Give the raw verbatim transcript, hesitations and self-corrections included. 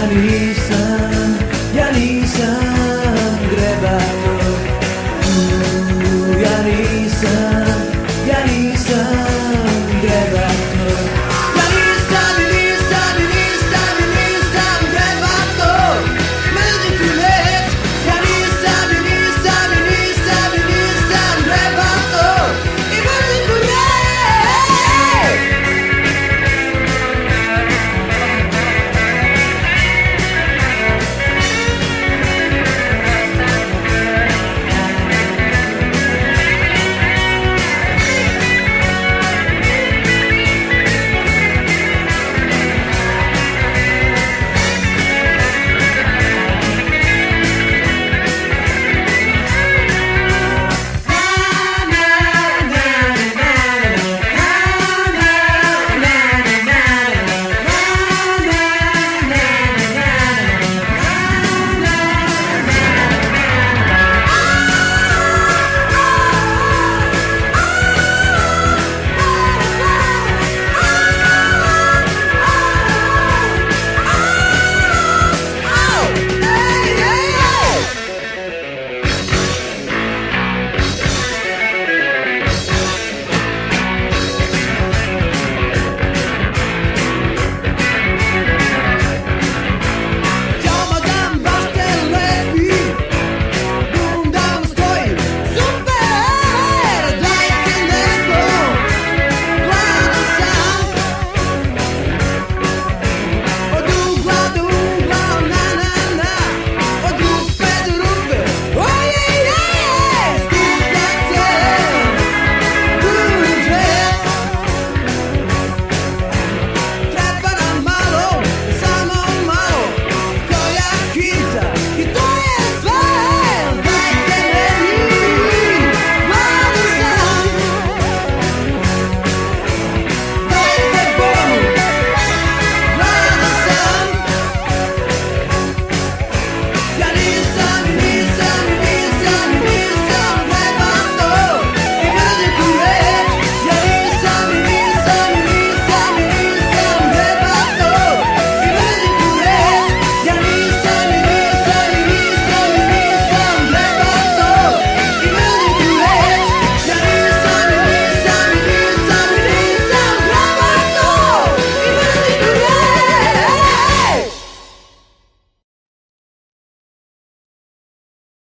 Japanese.